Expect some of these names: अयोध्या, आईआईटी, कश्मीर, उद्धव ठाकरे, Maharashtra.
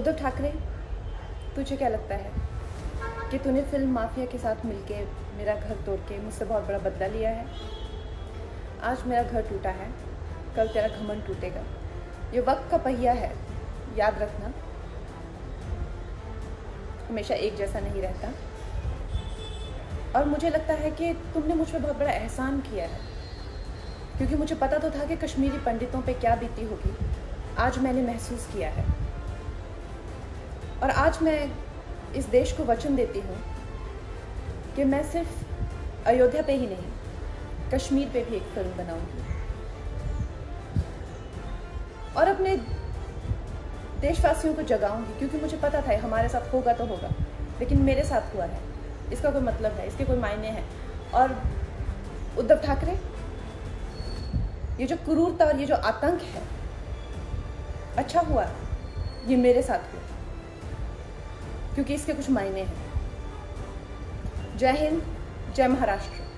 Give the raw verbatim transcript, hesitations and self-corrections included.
उद्धव ठाकरे, तुझे क्या लगता है कि तूने फिल्म माफिया के साथ मिलके मेरा घर तोड़ के मुझसे बहुत बड़ा बदला लिया है। आज मेरा घर टूटा है, कल तेरा घमंड टूटेगा। ये वक्त का पहिया है, याद रखना, हमेशा एक जैसा नहीं रहता। और मुझे लगता है कि तुमने मुझ पर बहुत बड़ा एहसान किया है, क्योंकि मुझे पता तो था कि कश्मीरी पंडितों पे क्या बीती होगी। आज मैंने महसूस किया है और आज मैं इस देश को वचन देती हूँ कि मैं सिर्फ अयोध्या पे ही नहीं, कश्मीर पे भी एक फिल्म बनाऊँगी और अपने देशवासियों को जगाऊँगी। क्योंकि मुझे पता था हमारे साथ होगा तो होगा, लेकिन मेरे साथ हुआ है, इसका कोई मतलब है, इसके कोई मायने हैं। और उद्धव ठाकरे, ये जो क्रूरता और ये जो आतंक है, अच्छा हुआ ये मेरे साथ हुआ, क्योंकि इसके कुछ मायने हैं। जय हिंद, जय महाराष्ट्र।